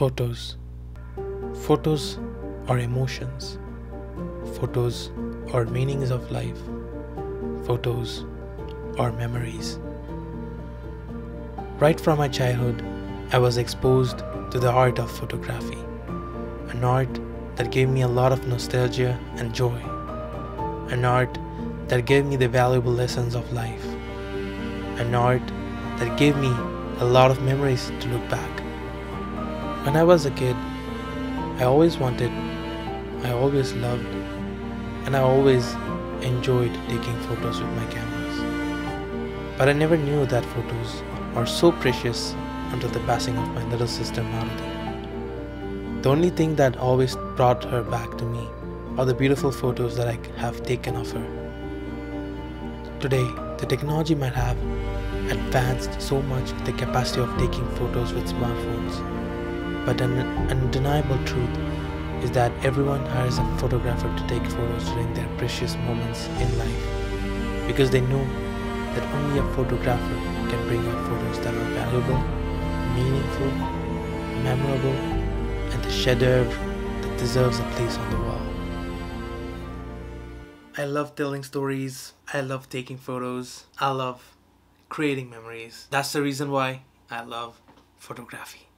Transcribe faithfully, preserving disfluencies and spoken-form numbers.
Photos. Photos are emotions. Photos are meanings of life. Photos are memories. Right from my childhood, I was exposed to the art of photography, an art that gave me a lot of nostalgia and joy, an art that gave me the valuable lessons of life, an art that gave me a lot of memories to look back. When I was a kid, I always wanted, I always loved, and I always enjoyed taking photos with my cameras. But I never knew that photos are so precious until the passing of my little sister Malati. The only thing that always brought her back to me are the beautiful photos that I have taken of her. Today, the technology might have advanced so much the capacity of taking photos with smartphones. But an undeniable truth is that everyone hires a photographer to take photos during their precious moments in life, because they know that only a photographer can bring out photos that are valuable, meaningful, memorable, and the chef d'oeuvre that deserves a place on the wall. I love telling stories. I love taking photos. I love creating memories. That's the reason why I love photography.